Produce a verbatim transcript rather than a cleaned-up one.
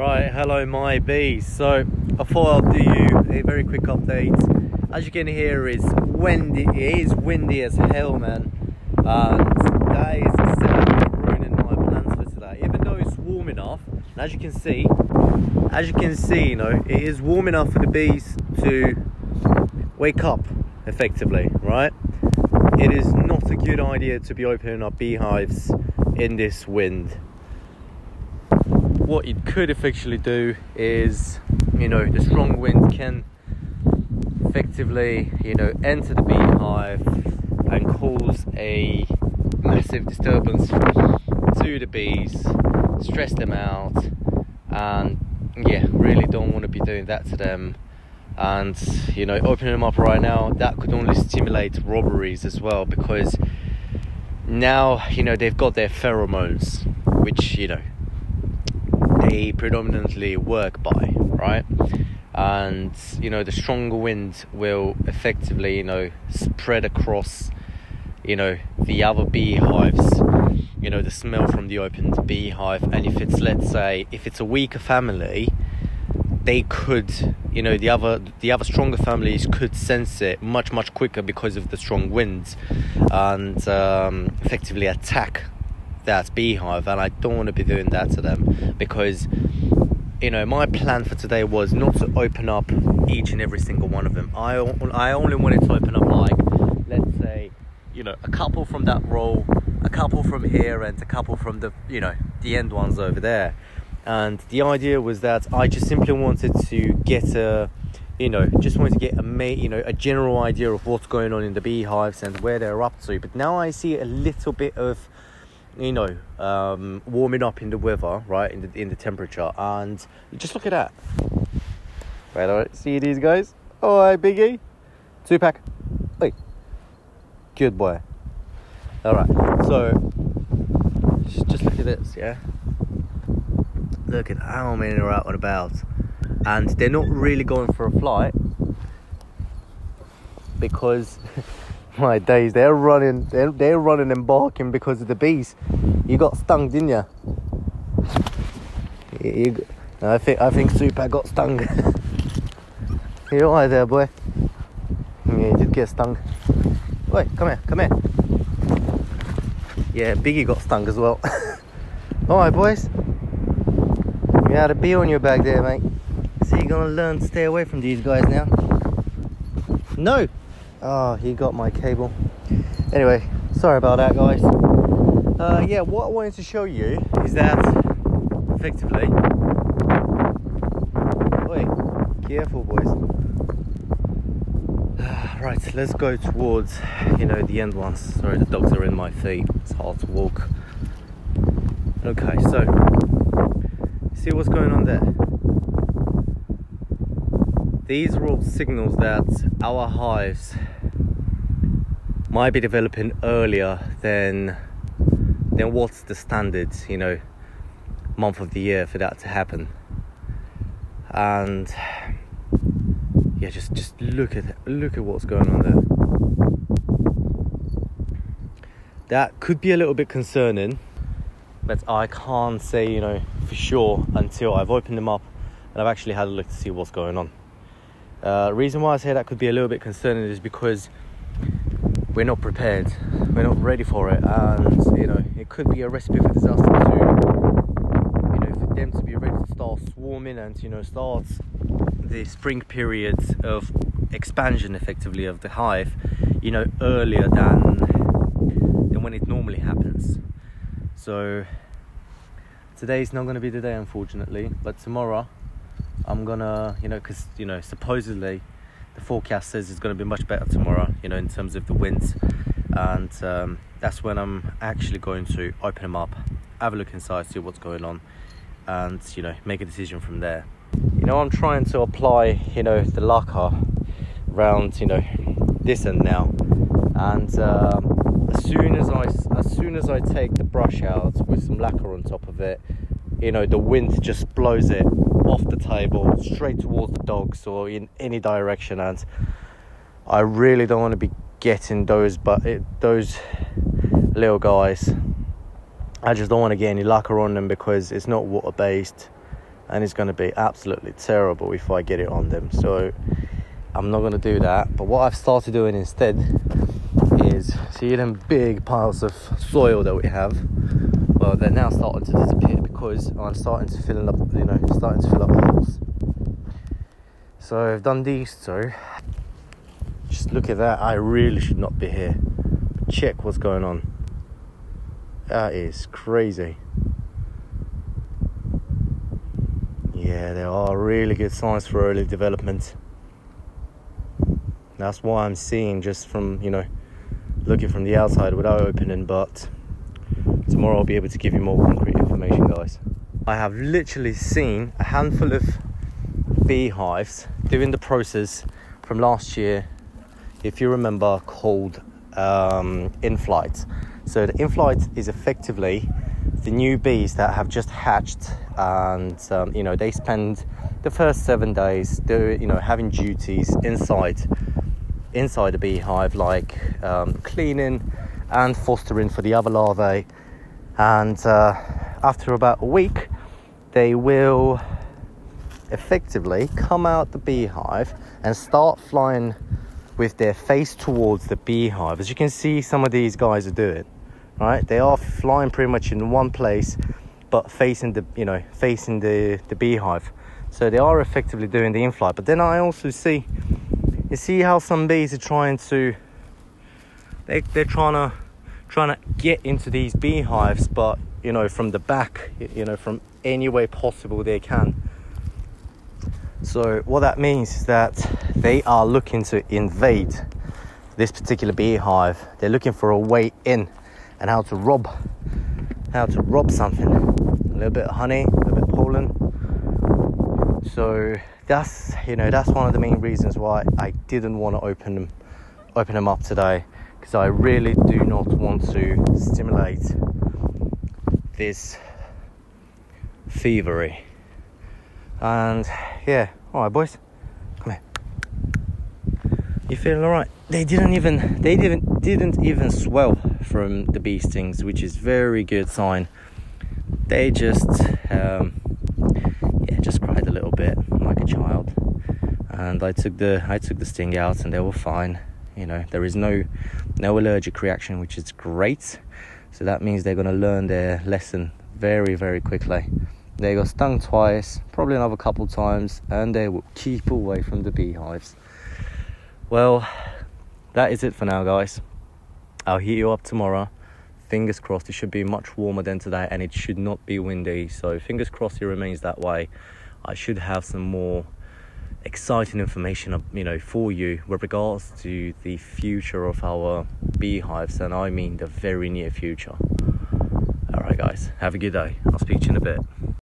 Right, hello my bees. So I thought I'll do you a very quick update. As you can hear, it's windy. It is windy as hell, man. And that is sadly ruining my plans for today. Even though it's warm enough, and as you can see, as you can see, you know, it is warm enough for the bees to wake up, effectively, right? It is not a good idea to be opening up beehives in this wind. What it could effectively do is, you know, the strong wind can effectively, you know, enter the beehive and cause a massive disturbance to the bees, stress them out, and yeah, really don't want to be doing that to them. And you know, opening them up right now, that could only stimulate robberies as well, because now, you know, they've got their pheromones, which, you know, they predominantly work by, right? And you know, the stronger wind will effectively, you know, spread across, you know, the other beehives, you know, the smell from the opened beehive. And if it's, let's say, if it's a weaker family, they could, you know, the other the other stronger families could sense it much much quicker because of the strong winds, and um, effectively attack that beehive. And I don't want to be doing that to them, because you know, my plan for today was not to open up each and every single one of them. I, I only wanted to open up, like, let's say, you know, a couple from that row, a couple from here, and a couple from the, you know, the end ones over there. And the idea was that I just simply wanted to get a, you know, just wanted to get a, you know, a general idea of what's going on in the beehives and where they're up to. But now I see a little bit of, you know, um, warming up in the weather, right, in the in the temperature, and just look at that. Right, all right, see these guys? Oh, hi, Biggie, two pack. Hey, good boy. All right, so just, just look at this, yeah. Look at how many are out and about, and they're not really going for a flight, because. My days, they're running, they're, they're running and barking because of the bees. You got stung, didn't you? you, you I think I think Super got stung. You're all right there, boy. Yeah, you did get stung. Wait, come here, come here. Yeah, Biggie got stung as well. All right, boys. You had a bee on your back there, mate. So you're gonna learn to stay away from these guys now. No. Oh, he got my cable. Anyway, sorry about that, guys. Uh, yeah, what I wanted to show you is that, effectively... Wait, careful, boys. Right, let's go towards, you know, the end ones. Sorry, the dogs are in my feet. It's hard to walk. Okay, so... see what's going on there? These are all signals that our hives might be developing earlier than than what's the standard, you know, month of the year for that to happen. And yeah, just just look at look at what's going on there. That could be a little bit concerning, but I can't say, you know, for sure until I've opened them up and I've actually had a look to see what's going on. Uh, reason why I say that could be a little bit concerning is because we're not prepared, we're not ready for it, and you know, it could be a recipe for disaster too, you know, for them to be ready to start swarming and, you know, start the spring period of expansion, effectively, of the hive, you know, earlier than than when it normally happens. So today is not going to be the day, unfortunately, but tomorrow I'm gonna, you know, because, you know, supposedly the forecast says it's gonna be much better tomorrow, you know, in terms of the winds, and um, that's when I'm actually going to open them up, have a look inside, see what's going on, and, you know, make a decision from there. You know, I'm trying to apply, you know, the lacquer round, you know, this end now, and um, as soon as I, as soon as I take the brush out with some lacquer on top of it, you know, the wind just blows it off the table straight towards the dogs or in any direction, and I really don't want to be getting those, but it, those little guys, I just don't want to get any lacquer on them because it's not water based, and it's going to be absolutely terrible if I get it on them. So I'm not going to do that. But what I've started doing instead is, see them big piles of soil that we have? Well, they're now starting to disappear because I'm starting to fill up, you know, starting to fill up holes. So I've done these two. Just look at that. I really should not be here. Check what's going on. That is crazy. Yeah, there are really good signs for early development. That's why I'm seeing, just from, you know, looking from the outside without opening. But tomorrow I'll be able to give you more concrete information, guys. I have literally seen a handful of beehives doing the process from last year, if you remember, called um, in-flight. So the in-flight is effectively the new bees that have just hatched, and um, you know, they spend the first seven days doing, you know, having duties inside inside the beehive, like um, cleaning and fostering for the other larvae. And uh, after about a week, they will effectively come out the beehive and start flying with their face towards the beehive, as you can see some of these guys are doing. Right, they are flying pretty much in one place, but facing the, you know, facing the the beehive. So they are effectively doing the in-flight. But then I also see, you see how some bees are trying to, they, they're trying to trying to get into these beehives, but you know, from the back, you know, from any way possible they can. So what that means is that they are looking to invade this particular beehive. They're looking for a way in, and how to rob, how to rob something. A little bit of honey, a little bit of pollen. So that's, you know, that's one of the main reasons why I didn't want to open them, open them up today, because I really do not want to stimulate this thievery. And yeah, all right, boys, come here. You feeling all right? They didn't even, they didn't, didn't even swell from the bee stings, which is very good sign. They just, um, yeah, just cried a little bit like a child, and I took the, I took the sting out, and they were fine. You know, there is no, no allergic reaction, which is great. So that means they're going to learn their lesson very, very quickly. They got stung twice, probably another couple times, and they will keep away from the beehives. Well, that is it for now, guys. I'll heat you up tomorrow. Fingers crossed, it should be much warmer than today, and it should not be windy. So fingers crossed it remains that way. I should have some more exciting information, you know, for you with regards to the future of our beehives, and I mean the very near future. All right, guys, have a good day. I'll speak to you in a bit.